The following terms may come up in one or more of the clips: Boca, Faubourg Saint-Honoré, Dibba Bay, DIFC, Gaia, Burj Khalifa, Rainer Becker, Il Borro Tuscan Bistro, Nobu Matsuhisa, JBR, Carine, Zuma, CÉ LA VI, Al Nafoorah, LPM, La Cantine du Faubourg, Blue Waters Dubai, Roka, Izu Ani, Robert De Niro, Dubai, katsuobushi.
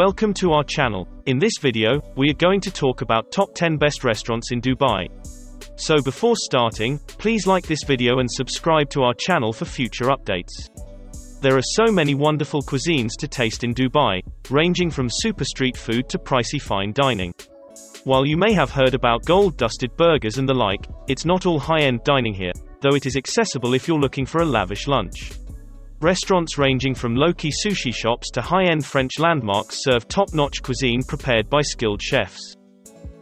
Welcome to our channel. In this video, we are going to talk about top 10 best restaurants in Dubai. So before starting, please like this video and subscribe to our channel for future updates. There are so many wonderful cuisines to taste in Dubai, ranging from super street food to pricey fine dining. While you may have heard about gold-dusted burgers and the like, it's not all high-end dining here, though it is accessible if you're looking for a lavish lunch. Restaurants ranging from low-key sushi shops to high-end French landmarks serve top-notch cuisine prepared by skilled chefs.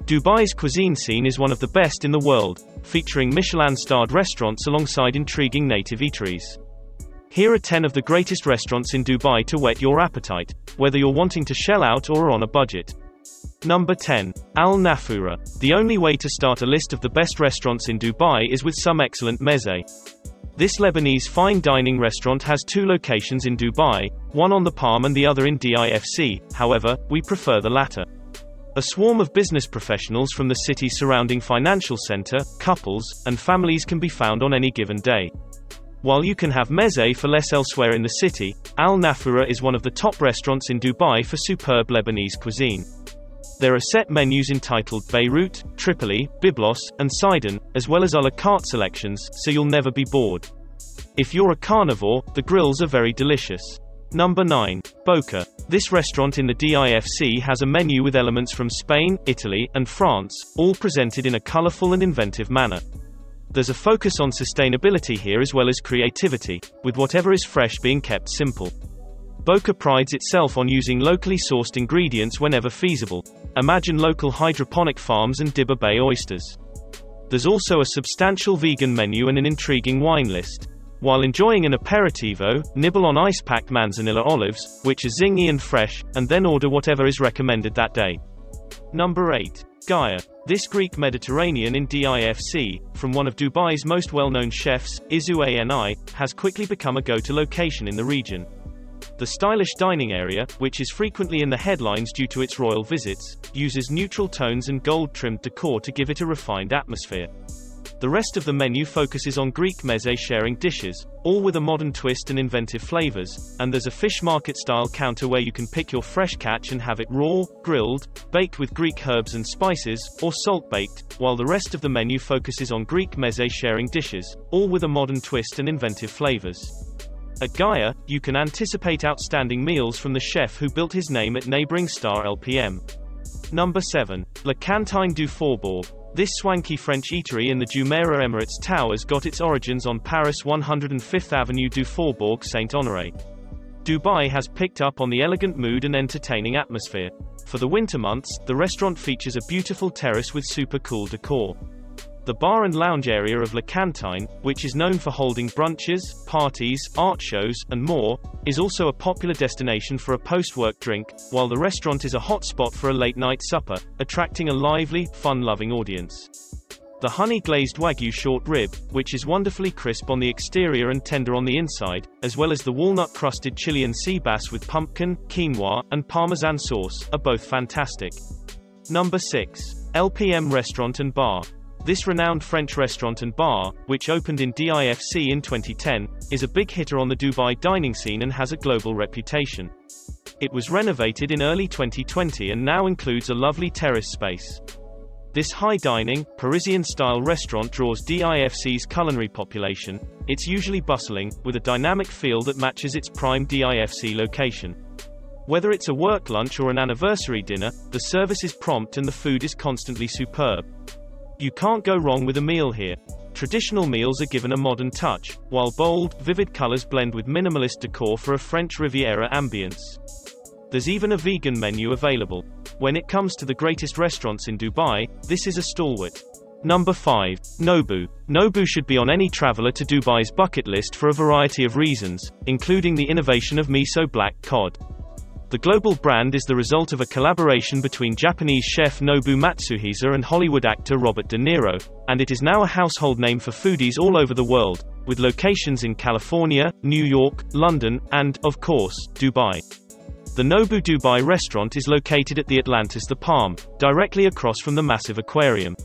Dubai's cuisine scene is one of the best in the world, featuring Michelin-starred restaurants alongside intriguing native eateries. Here are 10 of the greatest restaurants in Dubai to whet your appetite, whether you're wanting to shell out or on a budget. Number 10. Al Nafoorah. The only way to start a list of the best restaurants in Dubai is with some excellent meze. This Lebanese fine dining restaurant has two locations in Dubai, one on the Palm and the other in DIFC, however, we prefer the latter. A swarm of business professionals from the city's surrounding financial centre, couples, and families can be found on any given day. While you can have meze for less elsewhere in the city, Al Nafoorah is one of the top restaurants in Dubai for superb Lebanese cuisine. There are set menus entitled Beirut, Tripoli, Byblos, and Sidon, as well as a la carte selections, so you'll never be bored. If you're a carnivore, the grills are very delicious. Number 9. Boca. This restaurant in the DIFC has a menu with elements from Spain, Italy, and France, all presented in a colorful and inventive manner. There's a focus on sustainability here as well as creativity, with whatever is fresh being kept simple. Boca prides itself on using locally sourced ingredients whenever feasible. Imagine local hydroponic farms and Dibba Bay oysters. There's also a substantial vegan menu and an intriguing wine list. While enjoying an aperitivo, nibble on ice-packed manzanilla olives, which are zingy and fresh, and then order whatever is recommended that day. Number 8. Gaia. This Greek Mediterranean in DIFC, from one of Dubai's most well-known chefs, Izu Ani, has quickly become a go-to location in the region. The stylish dining area, which is frequently in the headlines due to its royal visits, uses neutral tones and gold-trimmed decor to give it a refined atmosphere. The rest of the menu focuses on Greek meze-sharing dishes, all with a modern twist and inventive flavors, and there's a fish market-style counter where you can pick your fresh catch and have it raw, grilled, baked with Greek herbs and spices, or salt-baked, while the rest of the menu focuses on Greek meze-sharing dishes, all with a modern twist and inventive flavors. At Gaia, you can anticipate outstanding meals from the chef who built his name at neighboring star LPM. Number 7. La Cantine du Faubourg. This swanky French eatery in the Jumeirah Emirates Towers got its origins on Paris 105th Avenue du Faubourg Saint-Honoré. Dubai has picked up on the elegant mood and entertaining atmosphere. For the winter months, the restaurant features a beautiful terrace with super cool decor. The bar and lounge area of La Cantine, which is known for holding brunches, parties, art shows, and more, is also a popular destination for a post-work drink, while the restaurant is a hotspot for a late-night supper, attracting a lively, fun-loving audience. The honey-glazed Wagyu short rib, which is wonderfully crisp on the exterior and tender on the inside, as well as the walnut-crusted Chilean sea bass with pumpkin, quinoa, and parmesan sauce, are both fantastic. Number 6. LPM Restaurant and Bar. This renowned French restaurant and bar, which opened in DIFC in 2010, is a big hitter on the Dubai dining scene and has a global reputation. It was renovated in early 2020 and now includes a lovely terrace space. This high-dining, Parisian-style restaurant draws DIFC's culinary population. It's usually bustling, with a dynamic feel that matches its prime DIFC location. Whether it's a work lunch or an anniversary dinner, the service is prompt and the food is constantly superb. You can't go wrong with a meal here. Traditional meals are given a modern touch, while bold, vivid colors blend with minimalist decor for a French Riviera ambience. There's even a vegan menu available. When it comes to the greatest restaurants in Dubai, this is a stalwart. Number 5. Nobu. Nobu should be on any traveler to Dubai's bucket list for a variety of reasons, including the innovation of miso black cod. The global brand is the result of a collaboration between Japanese chef Nobu Matsuhisa and Hollywood actor Robert De Niro, and it is now a household name for foodies all over the world, with locations in California, New York, London, and, of course, Dubai. The Nobu Dubai restaurant is located at the Atlantis The Palm, directly across from the massive aquarium.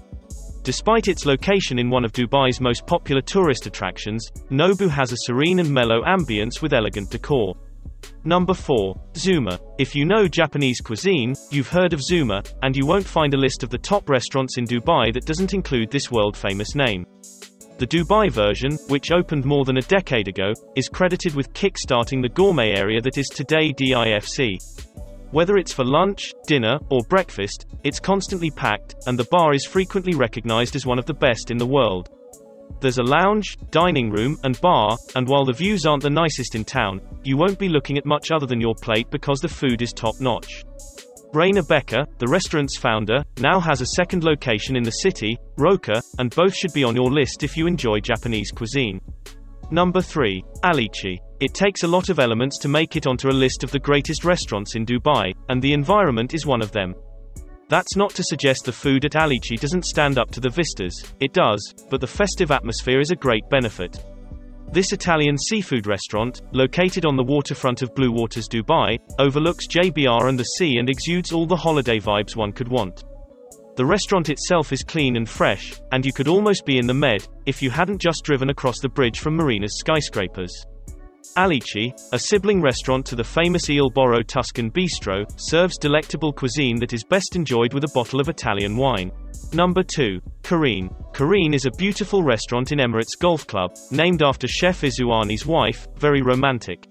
Despite its location in one of Dubai's most popular tourist attractions, Nobu has a serene and mellow ambience with elegant decor. Number 4. Zuma. If you know Japanese cuisine, you've heard of Zuma, and you won't find a list of the top restaurants in Dubai that doesn't include this world-famous name. The Dubai version, which opened more than a decade ago, is credited with kick-starting the gourmet area that is today DIFC. Whether it's for lunch, dinner, or breakfast, it's constantly packed, and the bar is frequently recognized as one of the best in the world. There's a lounge, dining room, and bar, and while the views aren't the nicest in town, you won't be looking at much other than your plate because the food is top-notch. Rainer Becker, the restaurant's founder, now has a second location in the city, Roka, and both should be on your list if you enjoy Japanese cuisine. Number 3. Alici. It takes a lot of elements to make it onto a list of the greatest restaurants in Dubai, and the environment is one of them. That's not to suggest the food at Alici doesn't stand up to the vistas, it does, but the festive atmosphere is a great benefit. This Italian seafood restaurant, located on the waterfront of Blue Waters Dubai, overlooks JBR and the sea and exudes all the holiday vibes one could want. The restaurant itself is clean and fresh, and you could almost be in the Med, if you hadn't just driven across the bridge from Marina's skyscrapers. Alici, a sibling restaurant to the famous Il Borro Tuscan Bistro, serves delectable cuisine that is best enjoyed with a bottle of Italian wine. Number 2. Carine. Carine is a beautiful restaurant in Emirates Golf Club, named after chef Izu Ani's wife, very romantic.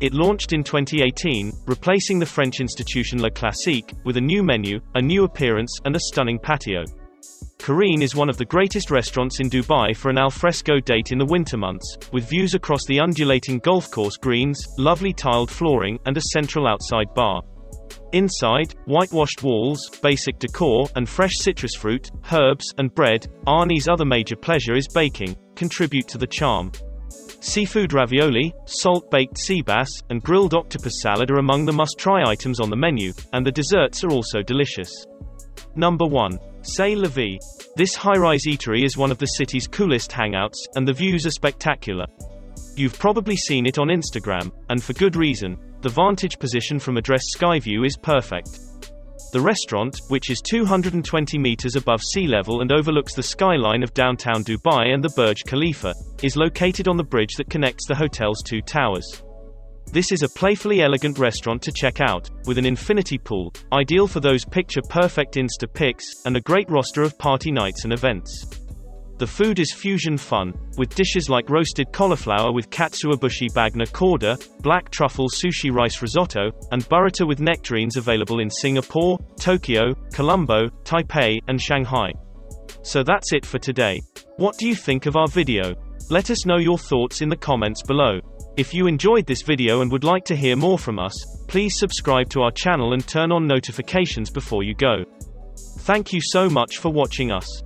It launched in 2018, replacing the French institution La Classique, with a new menu, a new appearance, and a stunning patio. Carine is one of the greatest restaurants in Dubai for an alfresco date in the winter months, with views across the undulating golf course greens, lovely tiled flooring, and a central outside bar. Inside, whitewashed walls, basic decor, and fresh citrus fruit, herbs, and bread, Ani's other major pleasure is baking, contribute to the charm. Seafood ravioli, salt-baked sea bass, and grilled octopus salad are among the must-try items on the menu, and the desserts are also delicious. Number 1. CÉ LA VI. This high-rise eatery is one of the city's coolest hangouts, and the views are spectacular. You've probably seen it on Instagram, and for good reason. The vantage position from Address Sky View is perfect. The restaurant, which is 220 meters above sea level and overlooks the skyline of downtown Dubai and the Burj Khalifa, is located on the bridge that connects the hotel's two towers. This is a playfully elegant restaurant to check out, with an infinity pool, ideal for those picture-perfect Insta pics, and a great roster of party nights and events. The food is fusion fun, with dishes like roasted cauliflower with katsuobushi bagna corda, black truffle sushi rice risotto, and burrata with nectarines available in Singapore, Tokyo, Colombo, Taipei, and Shanghai. So that's it for today. What do you think of our video? Let us know your thoughts in the comments below. If you enjoyed this video and would like to hear more from us, please subscribe to our channel and turn on notifications before you go. Thank you so much for watching us.